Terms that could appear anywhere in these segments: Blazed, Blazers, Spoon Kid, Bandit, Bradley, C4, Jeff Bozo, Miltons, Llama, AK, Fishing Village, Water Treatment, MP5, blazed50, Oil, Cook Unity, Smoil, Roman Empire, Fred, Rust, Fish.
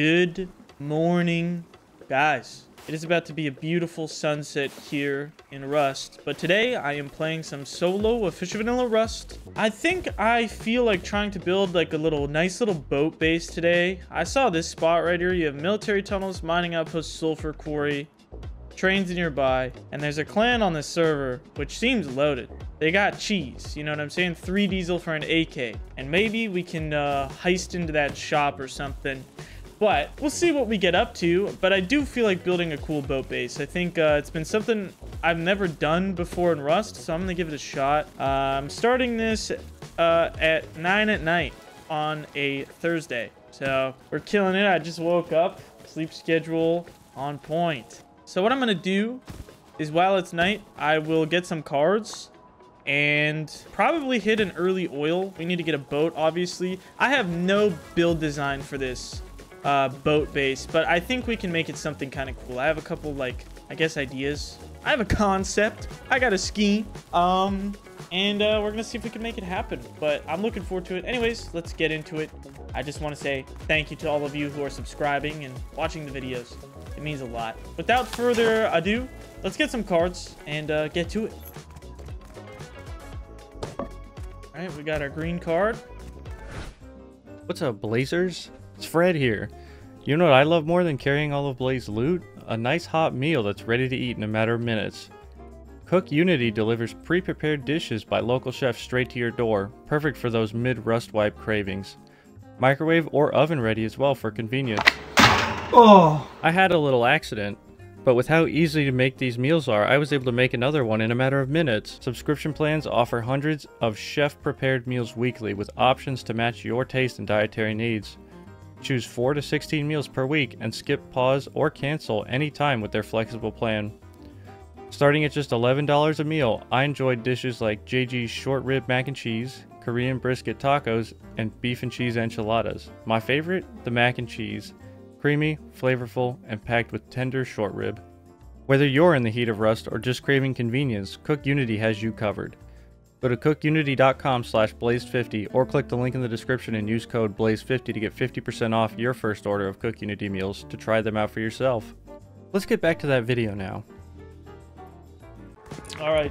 Good morning, guys. It is about to be a beautiful sunset here in Rust, but today I am playing some solo of Fish Vanilla Rust. I think I feel like trying to build like a little nice little boat base today. I saw this spot right here. You have military tunnels, mining outpost, sulfur quarry, trains nearby, and there's a clan on this server which seems loaded. They got cheese, you know what I'm saying? 3 diesel for an AK, and maybe we can heist into that shop or something. But we'll see what we get up to. But I do feel like building a cool boat base. I think it's been something I've never done before in Rust, so I'm gonna give it a shot. I'm starting this at 9 at night on a Thursday. So we're killing it. I just woke up, sleep schedule on point. So what I'm gonna do is while it's night, I will get some cards and probably hit an early oil. We need to get a boat, obviously. I have no build design for this boat base, but I think we can make it something kind of cool. I have a couple, like, I guess ideas. I have a concept. I got a scheme, and we're gonna see if we can make it happen, but I'm looking forward to it. Anyways, let's get into it. I just want to say thank you to all of you who are subscribing and watching the videos. It means a lot. Without further ado, let's get some cards and get to it. All right, we got our green card. What's up, Blazers? It's Fred here. You know what I love more than carrying all of Blaze's loot? A nice hot meal that's ready to eat in a matter of minutes. Cook Unity delivers pre-prepared dishes by local chefs straight to your door, perfect for those mid-rust wipe cravings. Microwave or oven ready as well for convenience. Oh! I had a little accident, but with how easy to make these meals are, I was able to make another one in a matter of minutes. Subscription plans offer hundreds of chef-prepared meals weekly with options to match your taste and dietary needs. Choose 4 to 16 meals per week and skip, pause, or cancel any time with their flexible plan. Starting at just $11 a meal, I enjoyed dishes like JG's short rib mac and cheese, Korean brisket tacos, and beef and cheese enchiladas. My favorite, the mac and cheese. Creamy, flavorful, and packed with tender short rib. Whether you're in the heat of Rust or just craving convenience, Cook Unity has you covered. Go to cookunity.com/blazed50 or click the link in the description and use code blazed50 to get 50% off your first order of Cook Unity meals to try them out for yourself. Let's get back to that video now. All right.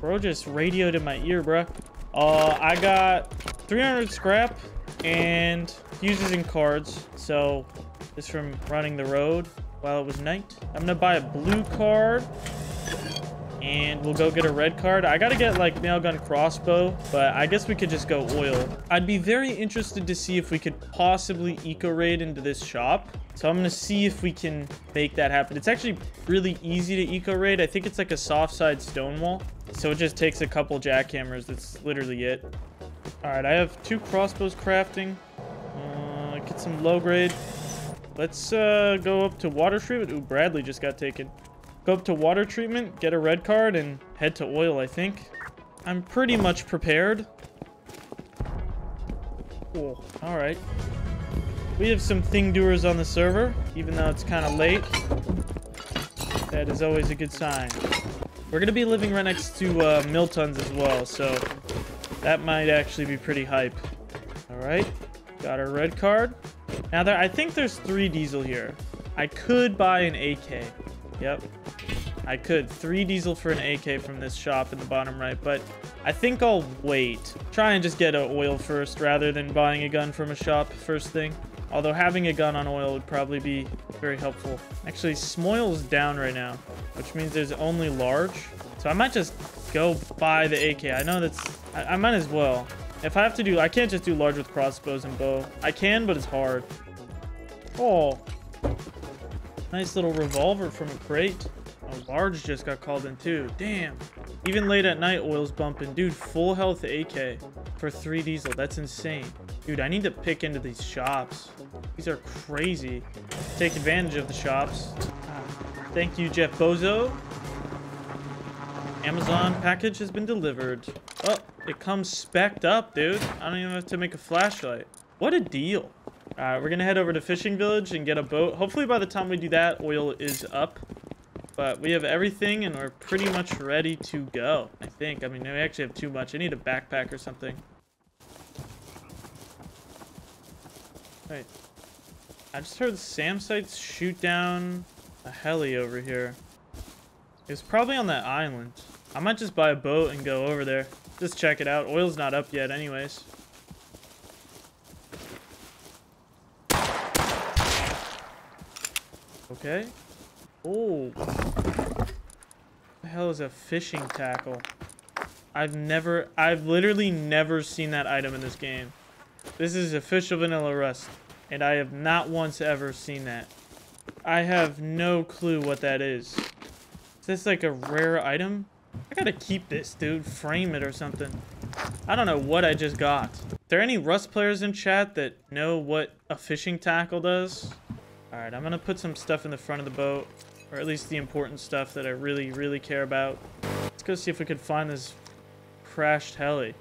Bro just radioed in my ear, bruh. I got 300 scrap and fuses and cards. So this from running the road while it was night. I'm gonna buy a blue card. And we'll go get a red card. I gotta get like nailgun crossbow, but I guess we could just go oil. I'd be very interested to see if we could possibly eco raid into this shop. So I'm gonna see if we can make that happen. It's actually really easy to eco raid. I think it's like a soft side stone wall. So it just takes a couple jackhammers. That's literally it. All right, I have 2 crossbows crafting. Get some low grade. Let's go up to Water Treatment. Ooh, Bradley just got taken. Go up to Water Treatment, get a red card, and head to Oil, I think. I'm pretty much prepared. Cool. All right. We have some thing-doers on the server, even though it's kind of late. That is always a good sign. We're going to be living right next to Miltons as well, so that might actually be pretty hype. All right. Got our red card. Now, I think there's 3 diesel here. I could buy an AK. Yep, I could. 3 diesel for an AK from this shop in the bottom right, but I think I'll wait. Try and just get an oil first rather than buying a gun from a shop first thing. Although having a gun on oil would probably be very helpful. Actually, Smoil's down right now, which means there's only large. So I might just go buy the AK. I know that's... I might as well. If I have to do... I can't just do large with crossbows and bow. I can, but it's hard. Oh... Nice little revolver from a crate. A large just got called in too. Damn. Even late at night, oil's bumping. Dude, full health AK for 3 diesel. That's insane. Dude, I need to pick into these shops. These are crazy. Take advantage of the shops. Thank you, Jeff Bozo. Amazon package has been delivered. Oh, it comes spec'd up, dude. I don't even have to make a flashlight. What a deal. All right, we're gonna head over to Fishing Village and get a boat. Hopefully by the time we do that, oil is up. But we have everything and we're pretty much ready to go, I think. I mean, we actually have too much. I need a backpack or something. Wait. I just heard SAM sites shoot down a heli over here. It's probably on that island. I might just buy a boat and go over there. Just check it out. Oil's not up yet anyways. Okay. Oh. What the hell is a fishing tackle? I've literally never seen that item in this game. This is official vanilla Rust, and I have not once ever seen that. I have no clue what that is. Is this like a rare item? I gotta keep this, dude. Frame it or something. I don't know what I just got. Are there any Rust players in chat that know what a fishing tackle does? Alright, I'm gonna put some stuff in the front of the boat. Or at least the important stuff that I really, really care about. Let's go see if we can find this crashed heli.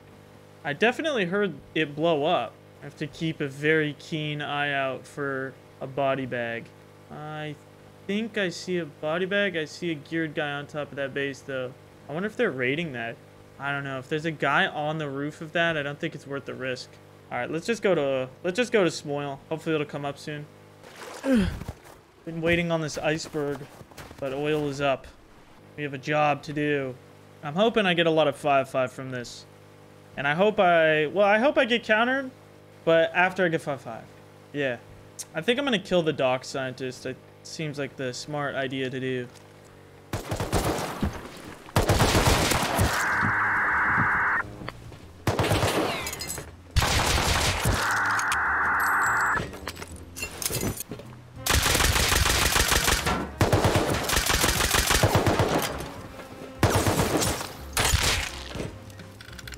I definitely heard it blow up. I have to keep a very keen eye out for a body bag. I think I see a body bag. I see a geared guy on top of that base, though. I wonder if they're raiding that. I don't know. If there's a guy on the roof of that, I don't think it's worth the risk. All right, let's just go to Smoil. Hopefully it'll come up soon. Been waiting on this iceberg, but oil is up. We have a job to do. I'm hoping I get a lot of 5-5 from this, and I hope I get countered, but after I get 5-5, yeah, I think I'm gonna kill the dock scientist. It seems like the smart idea to do.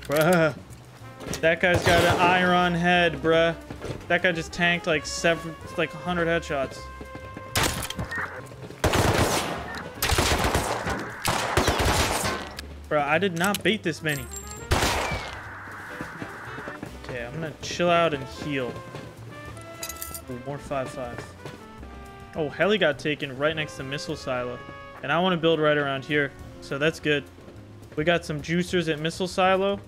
Bruh. That guy's got an iron head, bruh. That guy just tanked like 100 headshots. Bruh, I did not bait this many. Okay, I'm gonna chill out and heal. Ooh, more 5-5. Oh, heli got taken right next to missile silo. And I want to build right around here, so that's good. We got some juicers at missile silo.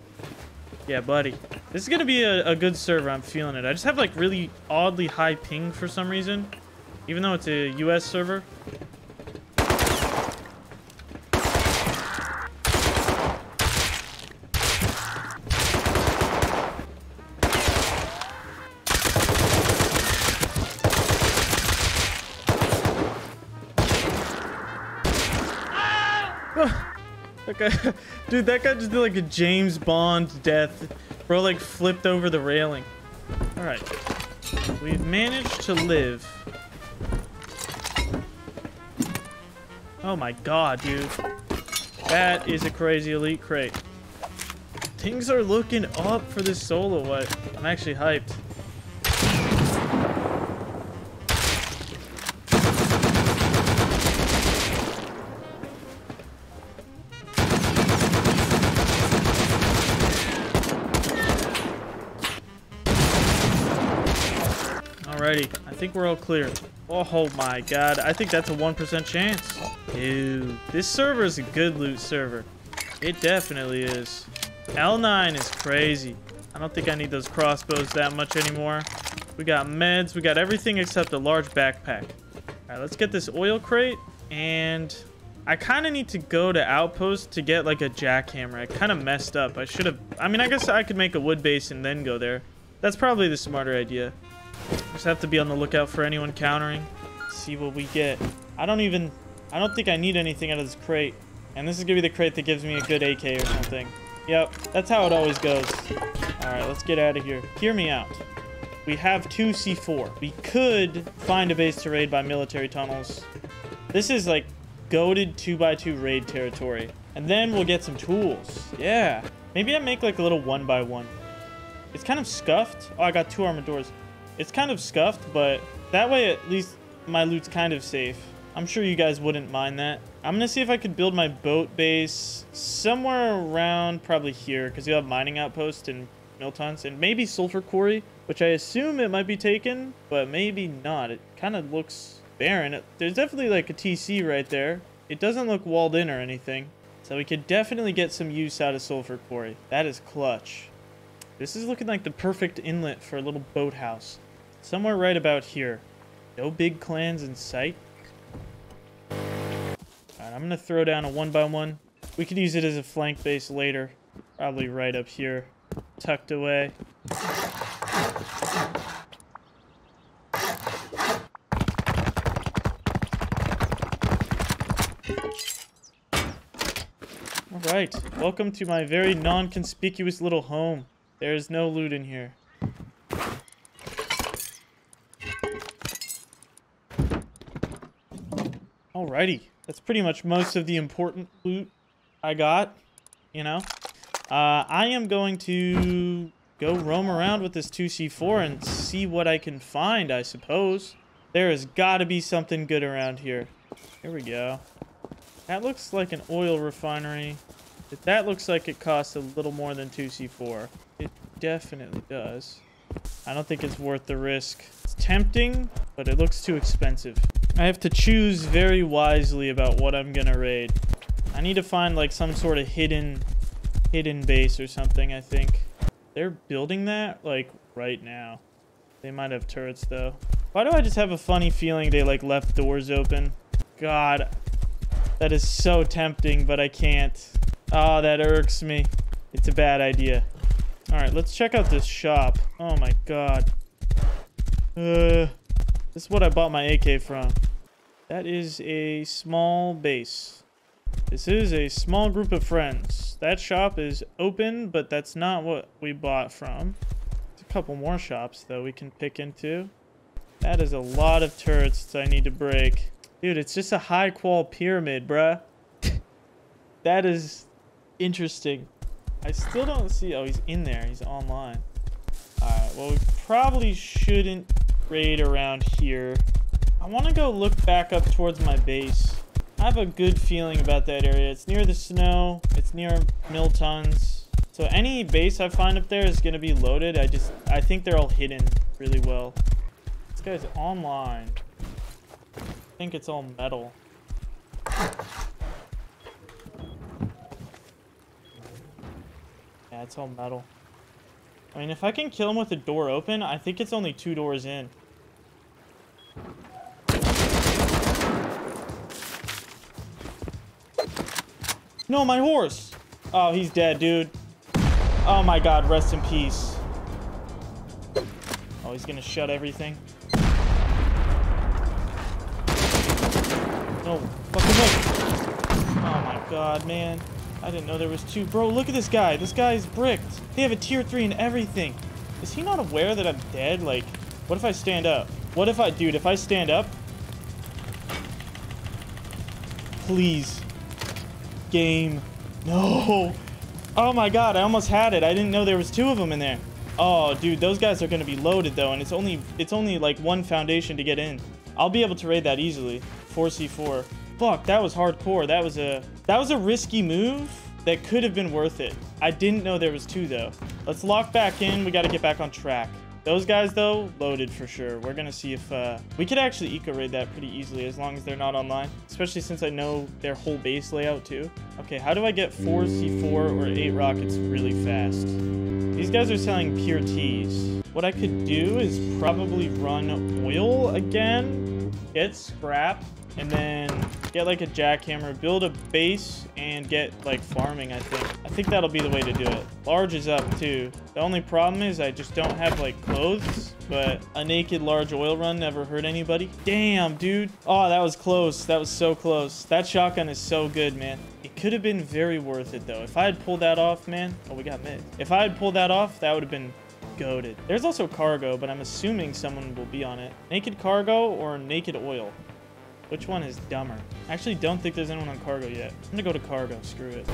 Yeah, buddy. This is going to be a good server. I'm feeling it. I just have, like, really oddly high ping for some reason, even though it's a U.S. server. Dude, that guy just did like a James Bond death. Bro, like, flipped over the railing. Alright. We've managed to live. Oh my god, dude. That is a crazy elite crate. Things are looking up for this solo wipe. I'm actually hyped. Alrighty, I think we're all clear. Oh my god, I think that's a 1% chance. Dude, this server is a good loot server. It definitely is. L9 is crazy. I don't think I need those crossbows that much anymore. We got meds, we got everything except a large backpack. Alright, let's get this oil crate. And I kind of need to go to Outpost to get like a jackhammer. I kind of messed up. I should have, I mean, I guess I could make a wood base and then go there. That's probably the smarter idea. Just have to be on the lookout for anyone countering. See what we get. I don't think I need anything out of this crate. And this is gonna be the crate that gives me a good AK or something. Yep, that's how it always goes. Alright, let's get out of here. Hear me out. We have 2 C4. We could find a base to raid by military tunnels. This is like goated 2x2 raid territory. And then we'll get some tools. Yeah. Maybe I make like a little 1x1. It's kind of scuffed. Oh, I got 2 armored doors. It's kind of scuffed, but that way at least my loot's kind of safe. I'm sure you guys wouldn't mind that. I'm gonna see if I could build my boat base somewhere around probably here, because you have mining outpost and Miltons and maybe sulfur quarry, which I assume it might be taken, but maybe not. It kind of looks barren. There's definitely like a TC right there. It doesn't look walled in or anything, so we could definitely get some use out of sulfur quarry. That is clutch. This is looking like the perfect inlet for a little boathouse. Somewhere right about here. No big clans in sight. Alright, I'm going to throw down a 1x1. We could use it as a flank base later. Probably right up here. Tucked away. Alright, welcome to my very non-conspicuous little home. There is no loot in here. Alrighty, that's pretty much most of the important loot I got, you know. I am going to go roam around with this 2C4 and see what I can find, I suppose. There has got to be something good around here. Here we go. That looks like an oil refinery. That looks like it costs a little more than 2C4. It definitely does. I don't think it's worth the risk. It's tempting, but it looks too expensive. I have to choose very wisely about what I'm gonna raid. I need to find like some sort of hidden base or something, I think. They're building that like right now. They might have turrets though. Why do I just have a funny feeling they like left doors open? God, that is so tempting, but I can't. Oh, that irks me. It's a bad idea. All right, let's check out this shop. Oh my God. This is what I bought my AK from. That is a small base. This is a small group of friends. That shop is open, but that's not what we bought from. There's a couple more shops, though, we can pick into. That is a lot of turrets I need to break. Dude, it's just a high-qual pyramid, bruh. That is interesting. I still don't see... Oh, he's in there. He's online. All right, well, we probably shouldn't... raid around here. I want to go look back up towards my base. I have a good feeling about that area. It's near the snow. It's near Miltons. So any base I find up there is going to be loaded. I think they're all hidden really well. This guy's online. I think it's all metal. Yeah, it's all metal. I mean, if I can kill him with the door open, I think it's only 2 doors in. No, my horse! Oh, he's dead, dude. Oh my God, rest in peace. Oh, he's gonna shut everything. No, fucking look. Oh my God, man. I didn't know there was 2. Bro, look at this guy. This guy's bricked. They have a tier 3 and everything. Is he not aware that I'm dead? Like, what if I stand up? What if I... Dude, if I stand up... Please. Game. No. Oh, my God. I almost had it. I didn't know there was 2 of them in there. Oh, dude. Those guys are going to be loaded, though. And it's only like 1 foundation to get in. I'll be able to raid that easily. 4C4. Fuck, that was hardcore. That was a risky move that could have been worth it. I didn't know there was 2, though. Let's lock back in. We got to get back on track. Those guys, though, loaded for sure. We're going to see if... we could actually eco-raid that pretty easily as long as they're not online, especially since I know their whole base layout, too. Okay, how do I get 4C4 or 8 rockets really fast? These guys are selling pure T's. What I could do is probably run oil again, get scrap, and then... get like a jackhammer, build a base, and get like farming, I think. I think that'll be the way to do it. Large is up too. The only problem is I just don't have like clothes, but a naked large oil run never hurt anybody. Damn, dude. Oh, that was close. That was so close. That shotgun is so good, man. It could have been very worth it though. If I had pulled that off, man. Oh, we got mid. If I had pulled that off, that would have been goated. There's also cargo, but I'm assuming someone will be on it. Naked cargo or naked oil? Which one is dumber? I actually don't think there's anyone on cargo yet. I'm gonna go to cargo. Screw it.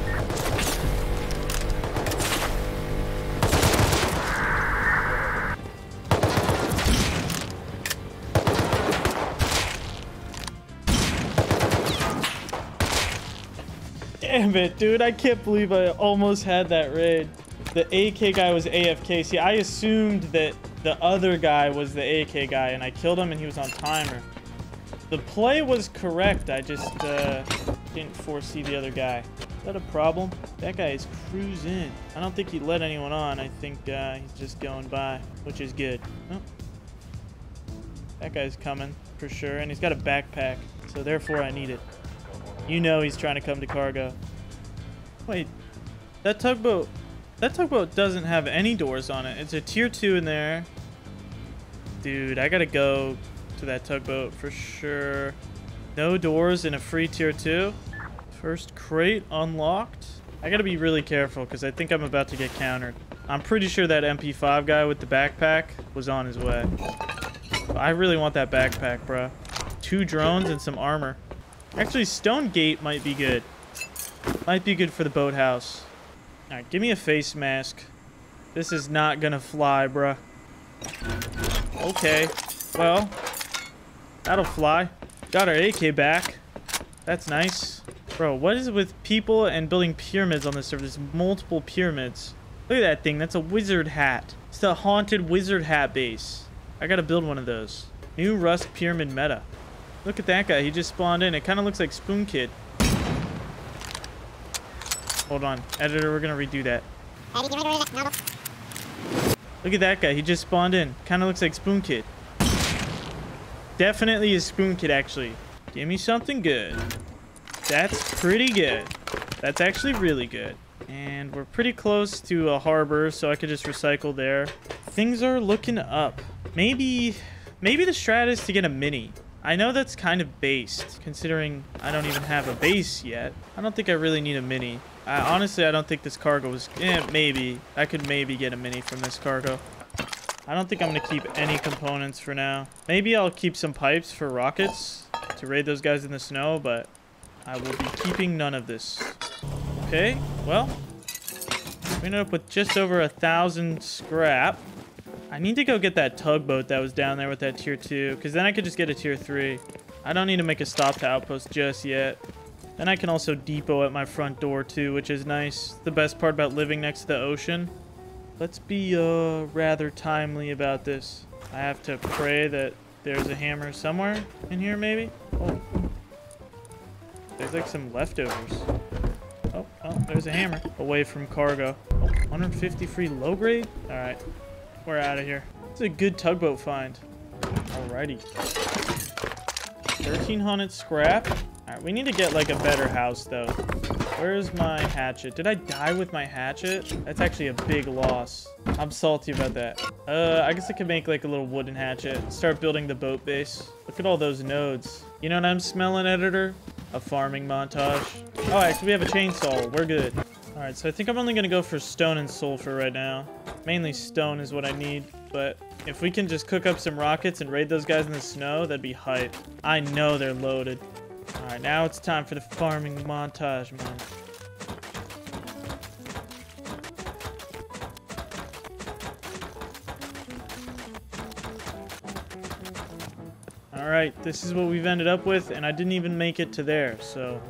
Damn it, dude. I can't believe I almost had that raid. The AK guy was AFK. See, I assumed that the other guy was the AK guy, and I killed him, and he was on timer. The play was correct, I just didn't foresee the other guy. Is that a problem? That guy is cruising. I don't think he let anyone on. I think he's just going by, which is good. Oh. That guy's coming for sure, and he's got a backpack, so therefore I need it. You know he's trying to come to cargo. Wait, that tugboat doesn't have any doors on it. It's a tier 2 in there. Dude, I gotta go to that tugboat for sure. No doors in a free tier 2. First crate unlocked. I gotta be really careful because I think I'm about to get countered. I'm pretty sure that MP5 guy with the backpack was on his way. I really want that backpack, bro. 2 drones and some armor. Actually, Stone Gate might be good. Might be good for the boathouse. All right, give me a face mask. This is not gonna fly, bro. Okay, well, that'll fly. Got our AK back. That's nice. Bro, what is it with people and building pyramids on this server? There's multiple pyramids. Look at that thing. That's a wizard hat. It's the haunted wizard hat base. I gotta build one of those. New Rust pyramid meta. Look at that guy. He just spawned in. It kind of looks like Spoon Kid. Hold on. Editor, we're gonna redo that. Look at that guy. He just spawned in. Kind of looks like Spoon Kid. Definitely is Spoon Kid, actually. Give me something good. That's pretty good. That's actually really good. And we're pretty close to a harbor, so I could just recycle there. Things are looking up. Maybe the strat is to get a mini. I know that's kind of based, considering I don't even have a base yet. I don't think I really need a mini. Honestly, I don't think this cargo was... maybe. I could maybe get a mini from this cargo. I don't think I'm going to keep any components for now. Maybe I'll keep some pipes for rockets to raid those guys in the snow, but... I will be keeping none of this. Okay, well, we ended up with just over 1,000 scrap. I need to go get that tugboat that was down there with that tier 2, because then I could just get a tier 3. I don't need to make a stop to outpost just yet. Then I can also depot at my front door too, which is nice. The best part about living next to the ocean. Let's be rather timely about this. I have to pray that there's a hammer somewhere in here maybe. Oh. There's like some leftovers. Oh, oh, there's a hammer. Away from cargo. 150 free low grade? All right, we're out of here. It's a good tugboat find. Alrighty. 1,300 scrap. All right, we need to get like a better house though. Where's my hatchet? Did I die with my hatchet? That's actually a big loss. I'm salty about that. I guess I could make like a little wooden hatchet. Start building the boat base. Look at all those nodes. You know what I'm smelling, editor? A farming montage. Oh, actually, we have a chainsaw. We're good. All right, so I think I'm only going to go for stone and sulfur right now. Mainly stone is what I need, but if we can just cook up some rockets and raid those guys in the snow, that'd be hype. I know they're loaded. All right, now it's time for the farming montage, man. Alright, this is what we've ended up with, and I didn't even make it to there, so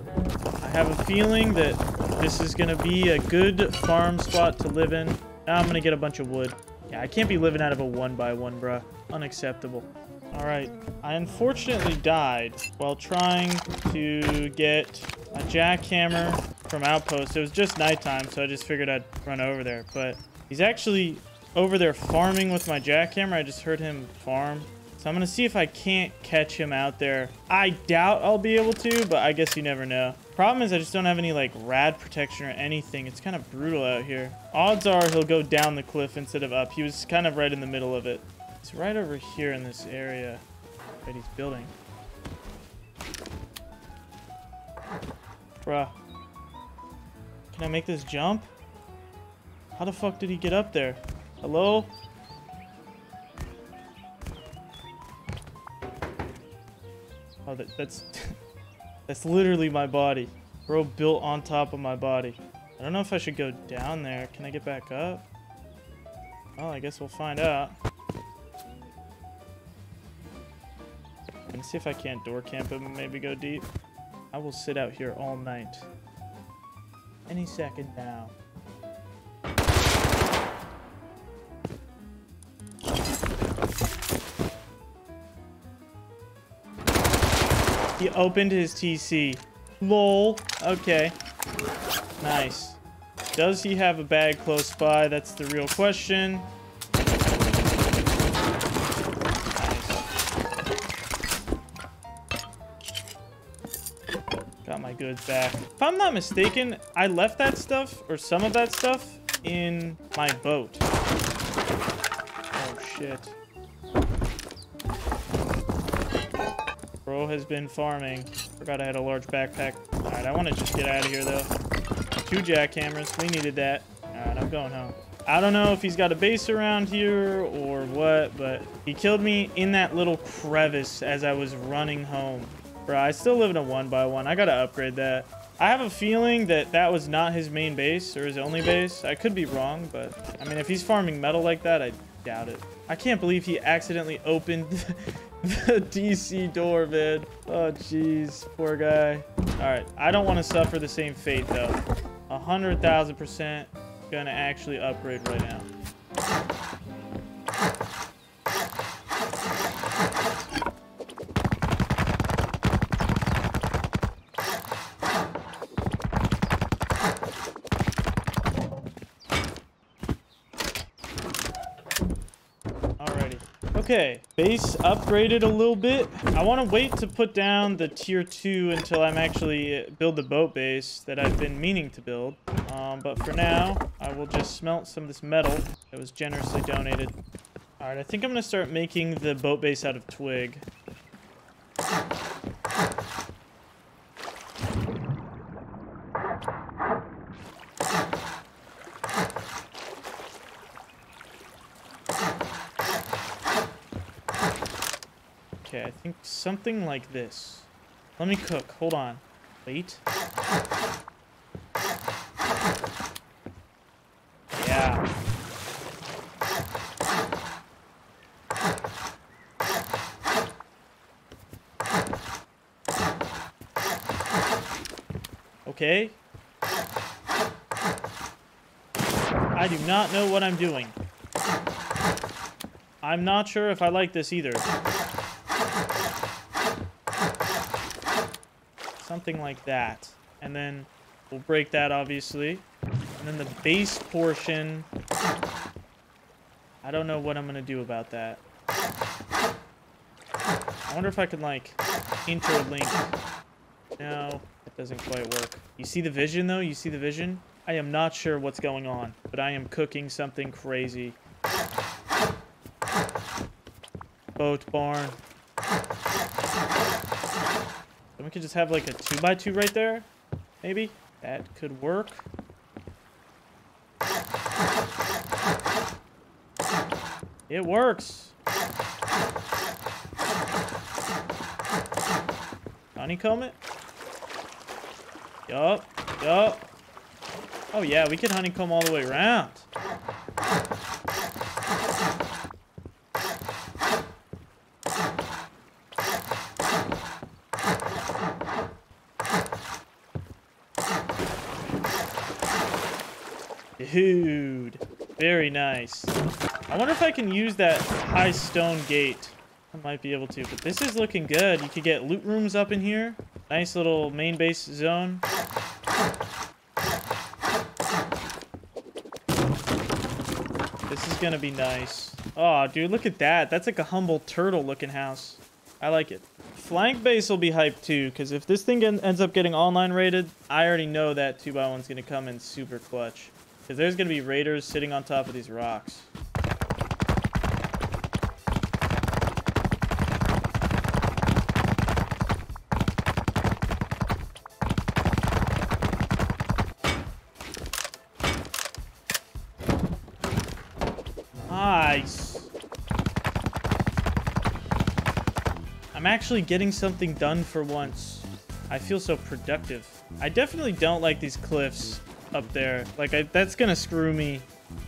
I have a feeling that this is going to be a good farm spot to live in. Now I'm going to get a bunch of wood. Yeah, I can't be living out of a 1x1, bruh. Unacceptable. Alright, I unfortunately died while trying to get a jackhammer from Outpost. It was just nighttime, so I just figured I'd run over there, but he's actually over there farming with my jackhammer. I just heard him farm. So I'm going to see if I can't catch him out there. I doubt I'll be able to, but I guess you never know. Problem is I just don't have any like rad protection or anything. It's kind of brutal out here. Odds are he'll go down the cliff instead of up. He was kind of right in the middle of it. It's right over here in this area that he's building. Bruh. Can I make this jump? How the fuck did he get up there? Hello? Oh, that's literally my body. Bro built on top of my body. I don't know if I should go down there. Can I get back up? Well, I guess we'll find out. Let me see if I can't door camp him and maybe go deep. I will sit out here all night. Any second now. He opened his TC. LOL. Okay. Nice. Does he have a bag close by? That's the real question. Nice. goods back. If I'm not mistaken, I left that stuff, or some of that stuff, in my boat. Oh, shit. Bro has been farming. Forgot I had a large backpack. All right, I want to just get out of here, though. 2 jackhammers. We needed that. All right, I'm going home. I don't know if he's got a base around here or what, but he killed me in that little crevice as I was running home. Bro, I still live in a 1x1. I gotta upgrade that. I have a feeling that that was not his main base or his only base. I could be wrong, but I mean, if he's farming metal like that, I doubt it. I can't believe he accidentally opened the DC door, man. Oh, jeez. Poor guy. All right. I don't want to suffer the same fate, though. 100,000%. Gonna actually upgrade right now. Alrighty. Okay, base upgraded a little bit. I want to wait to put down the tier 2 until I'm actually build the boat base that I've been meaning to build. But for now, I will just smelt some of this metal that was generously donated. All right, I think I'm going to start making the boat base out of twig. Okay, I think something like this. Let me cook. Hold on. Wait. Okay. I do not know what I'm doing. I'm not sure if I like this either. Something like that. And then we'll break that, obviously. And then the base portion. I don't know what I'm going to do about that. I wonder if I can, like, interlink. No. Doesn't quite work. You see the vision, though? You see the vision? I am not sure what's going on, but I am cooking something crazy. Boat barn. Then we could just have, like, a 2x2 right there, maybe? That could work. It works! Honeycomb it? Yup, yup. Oh yeah, we can honeycomb all the way around. Dude, very nice. I wonder if I can use that high stone gate. I might be able to, but this is looking good. You could get loot rooms up in here. Nice little main base zone. This is gonna be nice. Oh, dude, look at that. That's like a humble turtle looking house. I like it. Flank base will be hyped too, because if this thing ends up getting online raided, I already know that 2x1's gonna come in super clutch. Because there's gonna be raiders sitting on top of these rocks. I'm actually getting something done for once. I feel so productive. I definitely don't like these cliffs up there. Like, that's gonna screw me,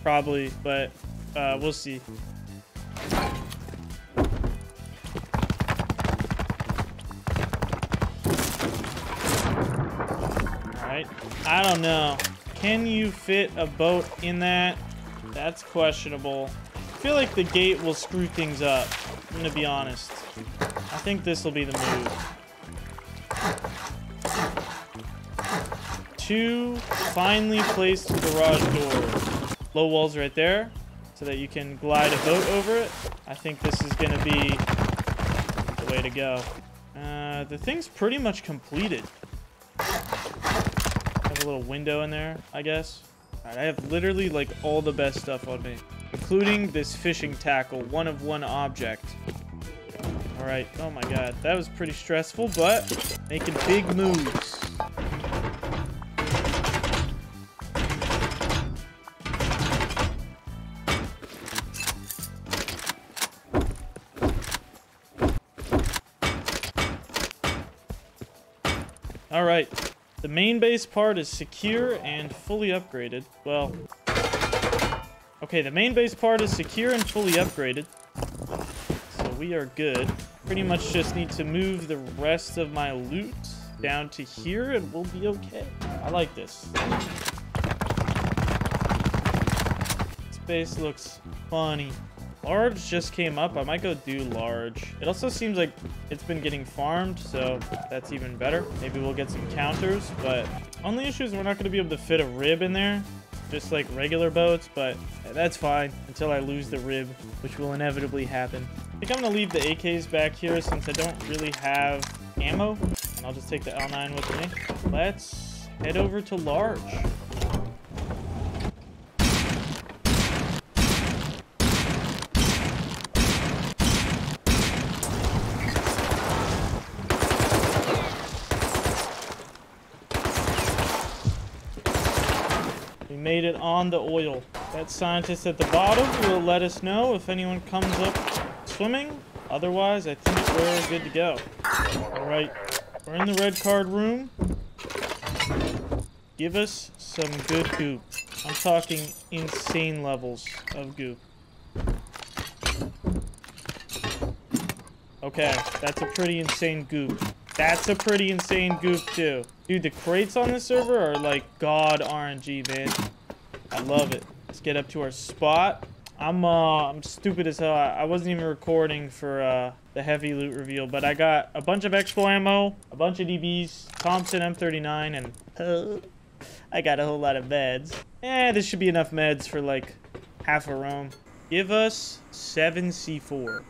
probably, but we'll see. All right, I don't know. Can you fit a boat in that? That's questionable. I feel like the gate will screw things up. I'm gonna be honest. I think this will be the move. 2 finely placed garage doors. Low walls right there so that you can glide a boat over it. I think this is going to be the way to go. The thing's pretty much completed. a little window in there, I guess. Alright, I have literally like all the best stuff on me, including this fishing tackle, one of one object. Alright, oh my god, that was pretty stressful, but making big moves. Alright, the main base part is secure and fully upgraded. Well, okay, the main base part is secure and fully upgraded. So we are good. Pretty much just need to move the rest of my loot down to here and we'll be okay. I like this. This base looks funny. Large just came up. I might go do large. It also seems like it's been getting farmed, so that's even better. Maybe we'll get some counters, but only issue is we're not going to be able to fit a rib in there, just like regular boats, but that's fine until I lose the rib, which will inevitably happen. I think I'm going to leave the AKs back here since I don't really have ammo, and I'll just take the L9 with me. Let's head over to large. Made it on the oil. That scientist at the bottom will let us know if anyone comes up swimming. Otherwise, I think we're good to go. All right, we're in the red card room. Give us some good goop. I'm talking insane levels of goop. Okay, that's a pretty insane goop. That's a pretty insane goop too. Dude, the crates on this server are like god RNG, man. I love it. Let's get up to our spot. I'm stupid as hell. I wasn't even recording for the heavy loot reveal, but I got a bunch of expo ammo, a bunch of DBs, Thompson M39, and I got a whole lot of meds. This should be enough meds for like half a roam. Give us 7 C4.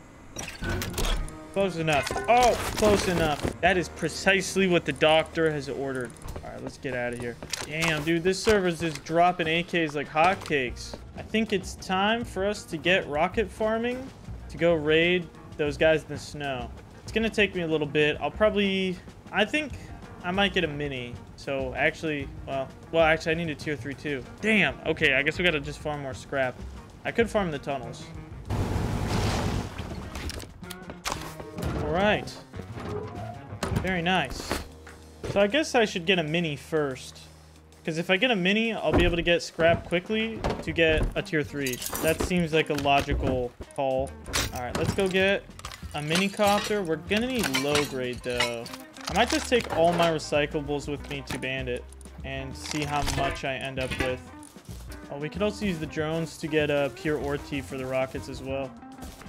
Close enough. Oh, close enough. That is precisely what the doctor has ordered. All right, let's get out of here. Damn, dude, this server's just dropping AKs like hotcakes. I think it's time for us to get rocket farming to go raid those guys in the snow. It's gonna take me a little bit. I think I might get a mini. So actually, well, actually I need a tier 3 too. Damn, okay, I guess we gotta just farm more scrap. I could farm the tunnels. Right. Very nice. So I guess I should get a mini first, because if I get a mini, I'll be able to get scrap quickly to get a tier 3. That seems like a logical call. All right, let's go get a mini copter. We're gonna need low grade though. I might just take all my recyclables with me to Bandit and see how much I end up with. Oh, we could also use the drones to get a pure orty for the rockets as well.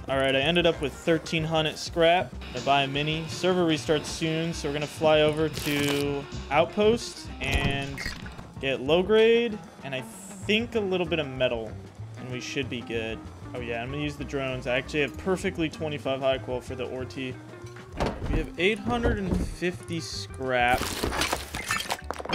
All right, I ended up with 1,300 scrap. I buy a mini. Server restarts soon, so we're gonna fly over to Outpost and get low grade, and I think a little bit of metal, and we should be good. Oh yeah, I'm gonna use the drones. I actually have perfectly 25 high qual for the orty. We have 850 scrap,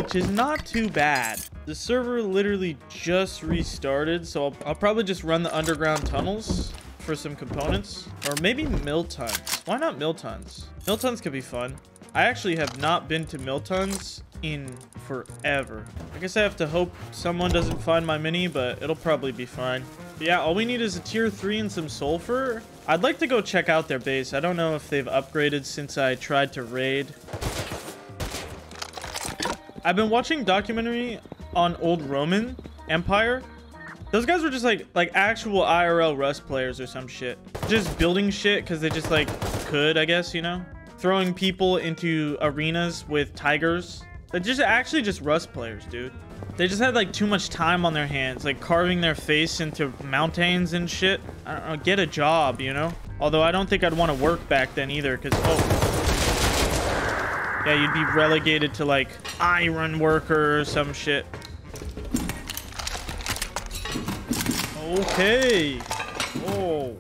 which is not too bad. The server literally just restarted, so I'll probably just run the underground tunnels for some components, or maybe Miltons. Why not Miltons? Miltons could be fun. I actually have not been to Miltons in forever. I guess I have to hope someone doesn't find my mini, but it'll probably be fine. But yeah, all we need is a tier 3 and some sulfur. I'd like to go check out their base. I don't know if they've upgraded since I tried to raid. I've been watching documentary on old Roman Empire. Those guys were just like actual IRL Rust players or some shit. Just building shit because they just like could, I guess, you know? Throwing people into arenas with tigers. They're just actually just Rust players, dude. They just had like too much time on their hands, like carving their face into mountains and shit. I don't know, get a job, you know? Although I don't think I'd want to work back then either because, oh. Yeah, you'd be relegated to like iron worker or some shit. Okay. Oh.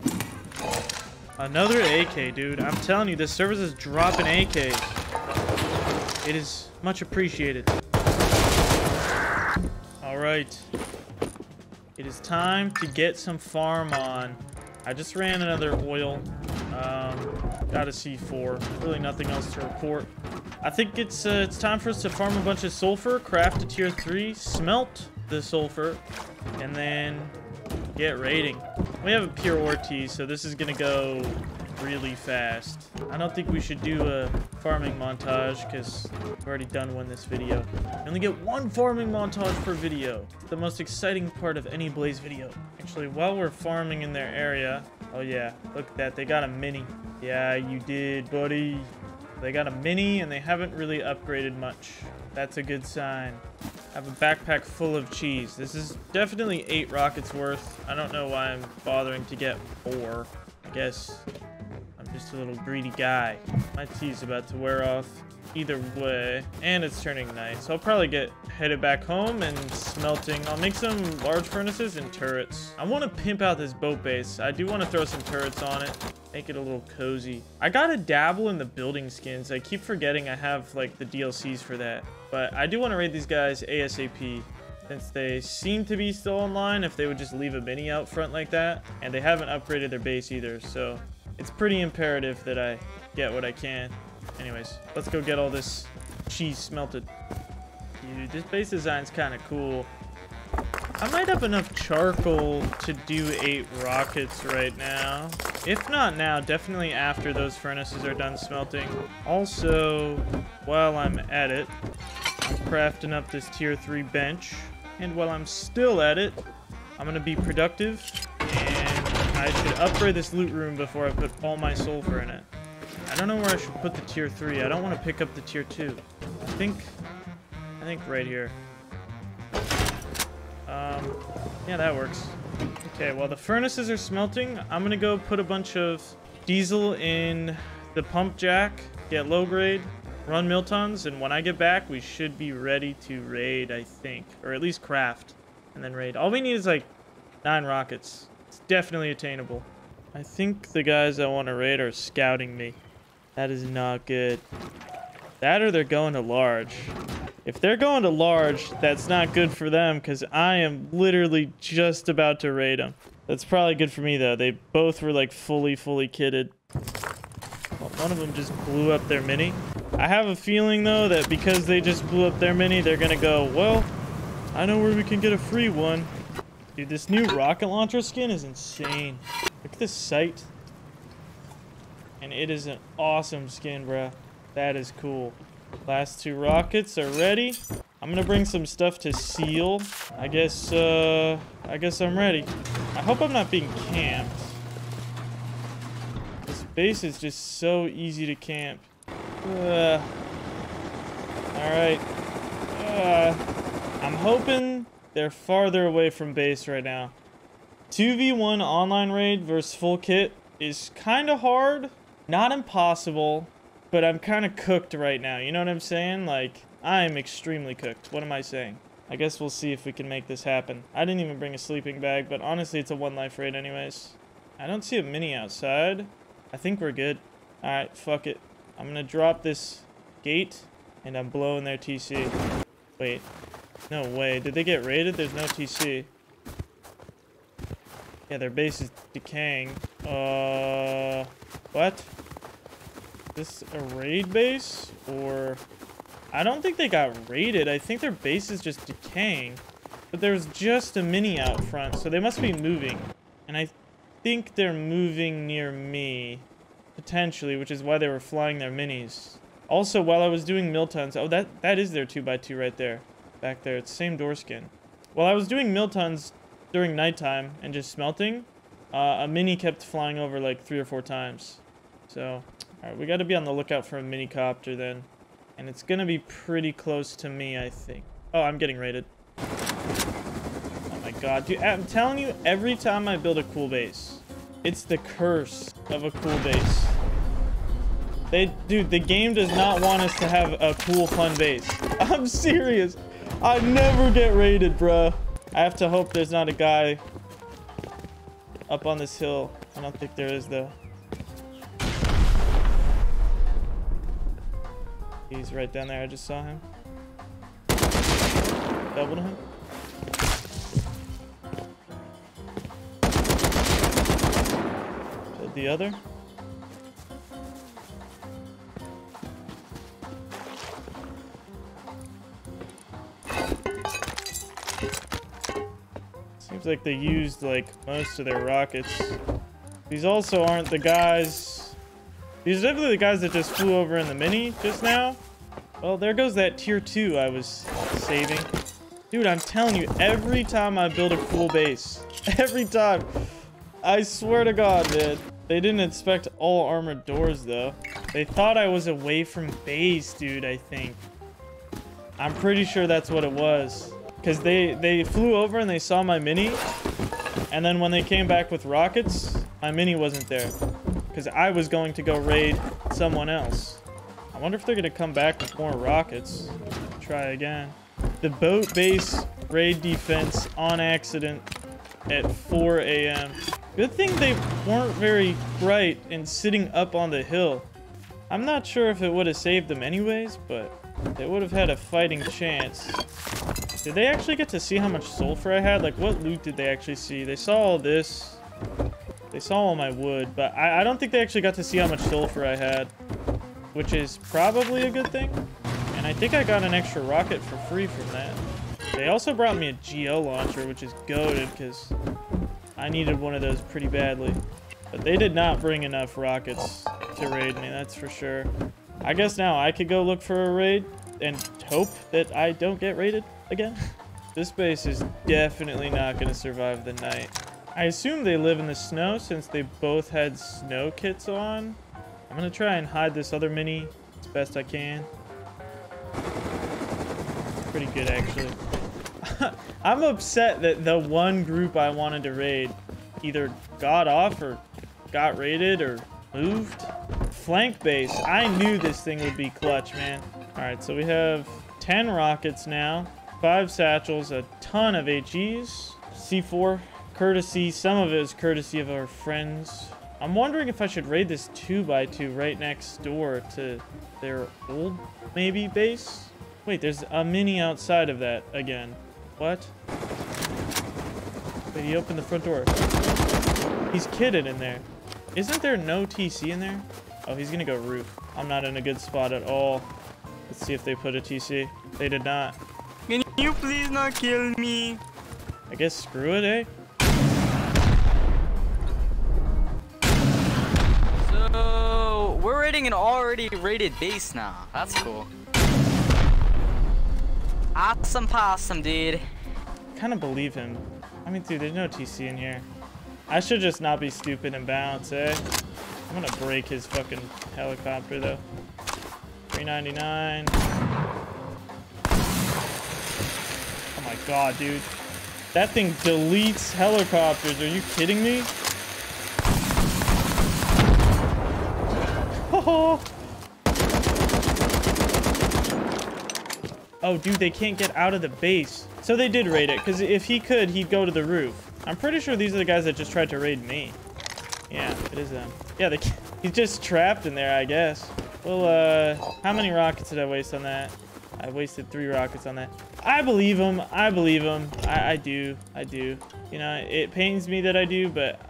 Another AK, dude. I'm telling you, this service is dropping AKs. It is much appreciated. Alright. It is time to get some farm on. I just ran another oil. Got a C4. Really nothing else to report. I think it's time for us to farm a bunch of sulfur, craft a tier 3, smelt the sulfur, and then get raiding. We have a pure ore tea, so this is going to go really fast. I don't think we should do a farming montage because we've already done one this video. We only get one farming montage per video. It's the most exciting part of any Blaze video. Actually, while we're farming in their area... Oh yeah, look at that. They got a mini. Yeah, you did, buddy. They got a mini and they haven't really upgraded much. That's a good sign. I have a backpack full of cheese. This is definitely 8 rockets worth. I don't know why I'm bothering to get 4. I guess I'm just a little greedy guy. My tea's about to wear off either way, and it's turning night, so I'll probably get headed back home and smelting. I'll make some large furnaces and turrets. I want to pimp out this boat base. I do want to throw some turrets on it, make it a little cozy. I gotta dabble in the building skins. I keep forgetting I have like the DLCs for that, but I do want to raid these guys ASAP since they seem to be still online. If they would just leave a mini out front like that, and they haven't upgraded their base either, so it's pretty imperative that I get what I can. Anyways, let's go get all this cheese smelted. Dude, this base design's kind of cool. I might have enough charcoal to do 8 rockets right now. If not now, definitely after those furnaces are done smelting. Also, while I'm at it, I'm crafting up this tier 3 bench. And while I'm still at it, I'm going to be productive. And I should upgrade this loot room before I put all my sulfur in it. I don't know where I should put the tier 3. I don't want to pick up the tier 2. I think right here. Yeah, that works. Okay, while the furnaces are smelting, I'm going to go put a bunch of diesel in the pump jack, get low grade, run Miltons, and when I get back, we should be ready to raid, I think. Or at least craft, and then raid. All we need is like 9 rockets. It's definitely attainable. I think the guys that want to raid are scouting me. That is not good. That or they're going to large. If they're going to large, that's not good for them because I am literally just about to raid them. That's probably good for me though. They both were like fully kitted. Well, one of them just blew up their mini. I have a feeling though that because they just blew up their mini, they're gonna go, well, I know where we can get a free one. Dude, this new rocket launcher skin is insane. Look at this sight. And it is an awesome skin, bruh. That is cool. Last 2 rockets are ready. I'm gonna bring some stuff to seal. I guess I'm ready. I hope I'm not being camped. This base is just so easy to camp. Alright. I'm hoping they're farther away from base right now. 2v1 online raid versus full kit is kind of hard. Not impossible, but I'm kind of cooked right now. You know what I'm saying? Like, I'm extremely cooked. What am I saying? I guess we'll see if we can make this happen. I didn't even bring a sleeping bag, but honestly, it's a 1 life raid anyways. I don't see a mini outside. I think we're good. All right, fuck it. I'm going to drop this gate, and I'm blowing their TC. Wait. No way. Did they get raided? There's no TC. Yeah, their base is decaying. What? Is this a raid base? Or... I don't think they got raided. I think their base is just decaying. But there's just a mini out front, so they must be moving. And I think they're moving near me. Potentially, which is why they were flying their minis. Also, while I was doing Miltons... Oh, that is their 2x2 right there. Back there. It's the same door skin. While I was doing Miltons... during nighttime and just smelting, a mini kept flying over like 3 or 4 times. So, all right, we got to be on the lookout for a mini copter then, and it's gonna be pretty close to me, I think. Oh, I'm getting raided. Oh my god, dude! I'm telling you, every time I build a cool base, it's the curse of a cool base. Dude, the game does not want us to have a cool, fun base. I'm serious. I never get raided, bruh. I have to hope there's not a guy up on this hill. I don't think there is, though. He's right down there. I just saw him. Doubled him. the other. Seems like they used like most of their rockets. These also aren't the guys. These are definitely the guys that just flew over in the mini just now. Well, there goes that tier 2 I was saving. Dude, I'm telling you, every time I build a cool base, every time, I swear to God, man. They didn't inspect all armored doors, though. They thought I was away from base, dude, I think. I'm pretty sure that's what it was. Because they flew over and they saw my mini. And then when they came back with rockets, my mini wasn't there. Because I was going to go raid someone else. I wonder if they're going to come back with more rockets. Try again. The boat base raid defense on accident at 4 a.m. Good thing they weren't very bright in sitting up on the hill. I'm not sure if it would have saved them anyways, but they would have had a fighting chance. Did they actually get to see how much sulfur I had? Like, what loot did they actually see? They saw all this. They saw all my wood, but I don't think they actually got to see how much sulfur I had, which is probably a good thing. And I think I got an extra rocket for free from that. They also brought me a GL launcher, which is goated because I needed one of those pretty badly. But they did not bring enough rockets to raid me, that's for sure. I guess now I could go look for a raid and hope that I don't get raided again. This base is definitely not going to survive the night. I assume they live in the snow since they both had snow kits on. I'm going to try and hide this other mini as best I can. Pretty good, actually. I'm upset that the one group I wanted to raid either got off or got raided or moved. Flank base. I knew this thing would be clutch, man. All right, so we have 10 rockets now, 5 satchels, a ton of HEs, C4, courtesy. Some of it is courtesy of our friends. I'm wondering if I should raid this 2x2 right next door to their old, maybe, base. Wait, there's a mini outside of that again. What? Wait, he opened the front door. He's kidded in there. Isn't there no TC in there? Oh, he's gonna go roof. I'm not in a good spot at all. Let's see if they put a TC. They did not. Can you please not kill me? I guess screw it, eh? So, we're raiding an already raided base now. That's cool. Awesome possum, dude. I kind of believe him. I mean, dude, there's no TC in here. I should just not be stupid and bounce, eh? I'm gonna break his fucking helicopter, though. 399. Oh my god, dude. That thing deletes helicopters. Are you kidding me? Oh! Oh, dude, they can't get out of the base. So they did raid it, because if he could, he'd go to the roof. I'm pretty sure these are the guys that just tried to raid me. Yeah, it is them. Yeah, he's just trapped in there, I guess. Well, how many rockets did I waste on that? I wasted 3 rockets on that. I believe him. I believe him. I do. You know, it pains me that I do, but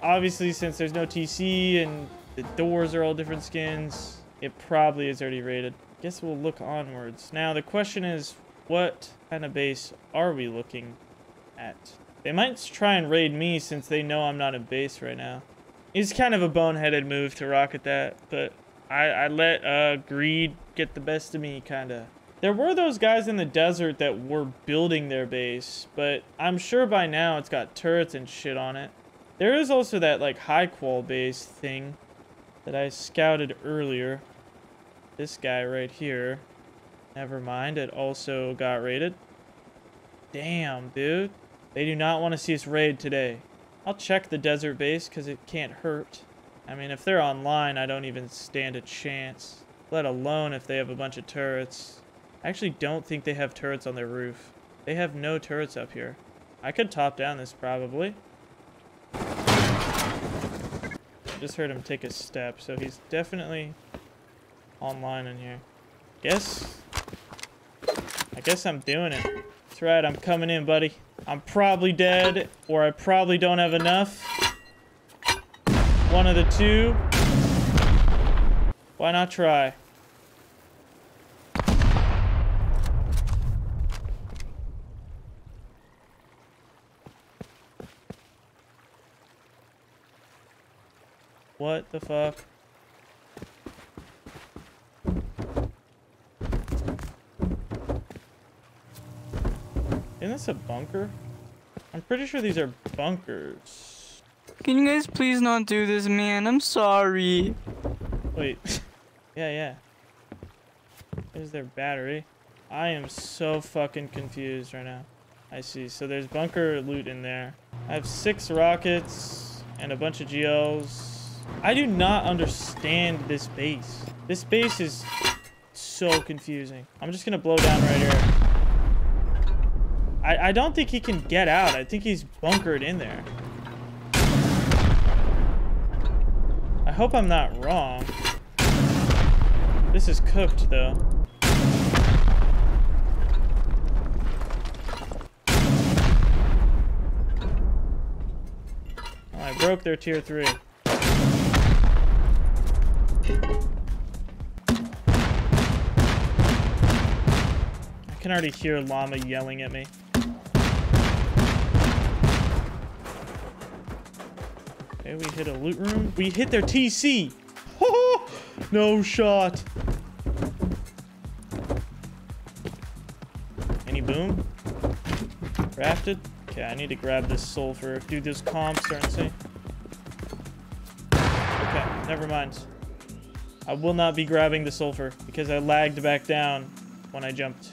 obviously since there's no TC and the doors are all different skins, it probably is already raided. Guess we'll look onwards. Now the question is, what kind of base are we looking at? They might try and raid me since they know I'm not in base right now. It's kind of a boneheaded move to rocket that, but I let greed get the best of me, kinda. There were those guys in the desert that were building their base, but I'm sure by now it's got turrets and shit on it. There is also that like high qual base thing that I scouted earlier. This guy right here. Never mind, it also got raided. Damn, dude. They do not want to see us raid today. I'll check the desert base because it can't hurt. I mean, if they're online, I don't even stand a chance. Let alone if they have a bunch of turrets. I actually don't think they have turrets on their roof. They have no turrets up here. I could top down this probably. I just heard him take a step, so he's definitely online in here. I guess I'm doing it. That's right, I'm coming in, buddy. I'm probably dead, or I probably don't have enough. One of the two. Why not try? What the fuck? Isn't this a bunker? I'm pretty sure these are bunkers. Can you guys please not do this, man? I'm sorry. Wait. yeah. There's their battery. I am so fucking confused right now. I see. So there's bunker loot in there. I have 6 rockets and a bunch of GLs. I do not understand this base. This base is so confusing. I'm just gonna blow down right here. I don't think he can get out. I think he's bunkered in there. I hope I'm not wrong. This is cooked, though. Oh, I broke their tier 3. I can already hear Llama yelling at me. Okay, we hit a loot room. We hit their TC. No shot. Any boom? Crafted? Okay, I need to grab this sulfur. Dude, those comps are insane. Okay, never mind. I will not be grabbing the sulfur because I lagged back down when I jumped.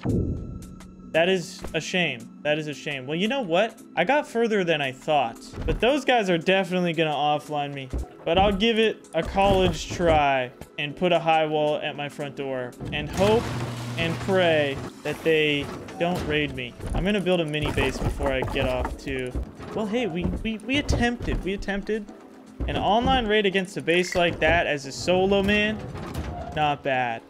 That is a shame. That is a shame. Well, you know what? I got further than I thought, but those guys are definitely gonna offline me. But I'll give it a college try and put a high wall at my front door and hope and pray that they don't raid me. I'm gonna build a mini base before I get off too. Well, hey, we attempted. We attempted an online raid against a base like that as a solo man. Not bad.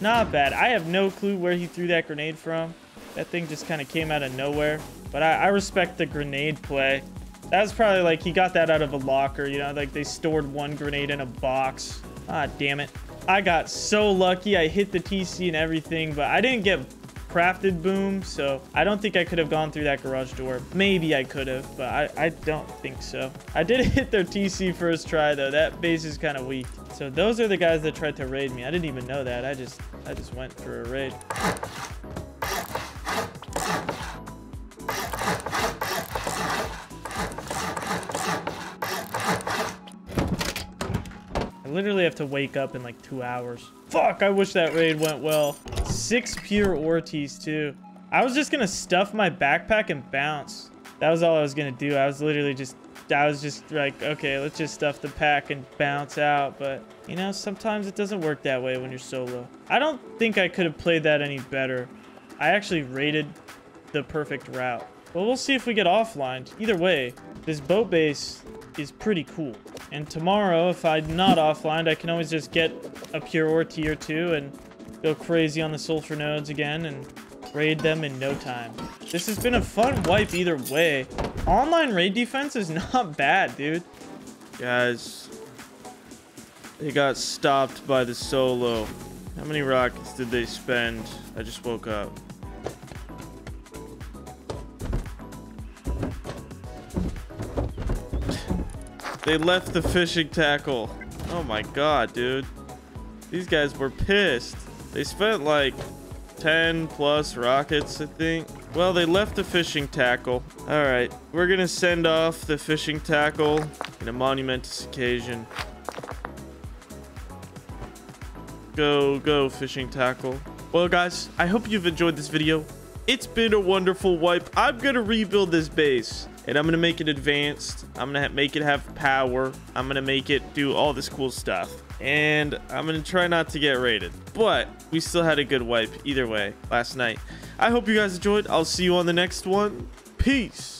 Not bad. I have no clue where he threw that grenade from. That thing just kind of came out of nowhere. But I respect the grenade play. That was probably like he got that out of a locker, you know, like they stored one grenade in a box. Ah, damn it. I got so lucky. I hit the TC and everything, but I didn't get crafted boom. So I don't think I could have gone through that garage door. Maybe I could have, but I don't think so. I did hit their TC first try though. That base is kind of weak. So those are the guys that tried to raid me. I didn't even know that. I just went for a raid. Literally have to wake up in like 2 hours. Fuck, I wish that raid went well. 6 pure Ortiz too. I was just gonna stuff my backpack and bounce. That was all I was gonna do. I was just like, okay, let's just stuff the pack and bounce out. But you know, sometimes it doesn't work that way when you're solo. I don't think I could have played that any better. I actually raided the perfect route. Well, we'll see if we get offlined. Either way, this boat base is pretty cool. And tomorrow, if I'm not offline, I can always just get a pure or tier 2 and go crazy on the sulfur nodes again and raid them in no time. This has been a fun wipe either way. Online raid defense is not bad, dude. Guys, they got stopped by the solo. How many rockets did they spend? I just woke up. They left the fishing tackle. Oh my god, dude. These guys were pissed. They spent like 10 plus rockets, I think. Well, they left the fishing tackle. All right, we're gonna send off the fishing tackle in a monumentous occasion. Go, go, fishing tackle. Well, guys, I hope you've enjoyed this video. It's been a wonderful wipe. I'm gonna rebuild this base. And I'm going to make it advanced. I'm going to make it have power. I'm going to make it do all this cool stuff. And I'm going to try not to get raided. But we still had a good wipe either way last night. I hope you guys enjoyed. I'll see you on the next one. Peace.